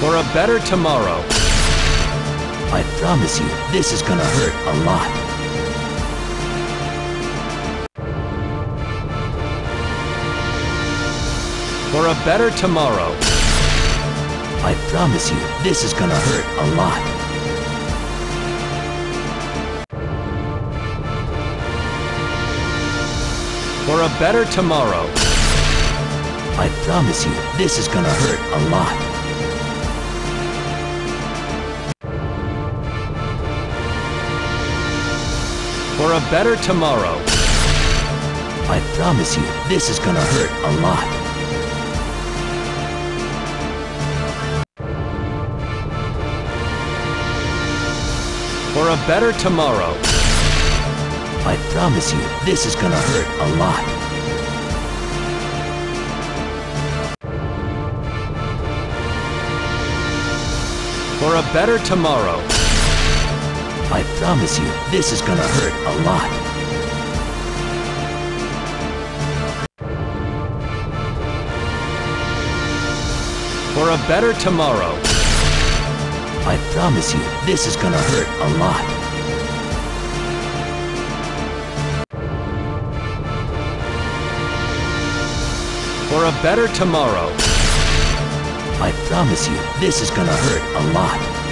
for a better tomorrow. I promise you, this is gonna hurt a lot. For a better tomorrow. I promise you, this is gonna hurt a lot. For a better tomorrow. I promise you, this is gonna hurt a lot. For a better tomorrow. I promise you, this is gonna hurt a lot. For a better tomorrow. I promise you, this is gonna hurt a lot. For a better tomorrow. I promise you, this is gonna hurt a lot. For a better tomorrow. I promise you, this is gonna hurt a lot. For a better tomorrow. I promise you, this is gonna hurt a lot.